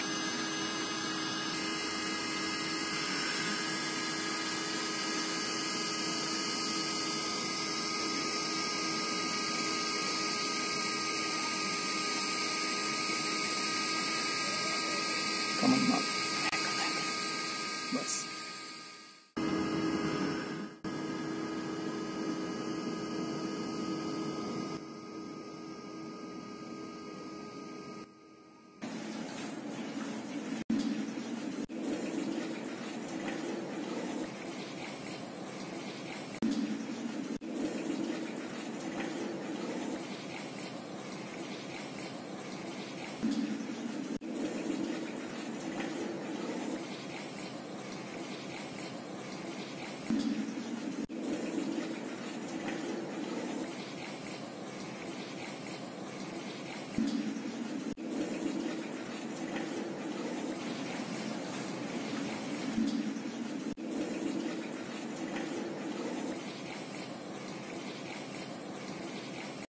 fantastic.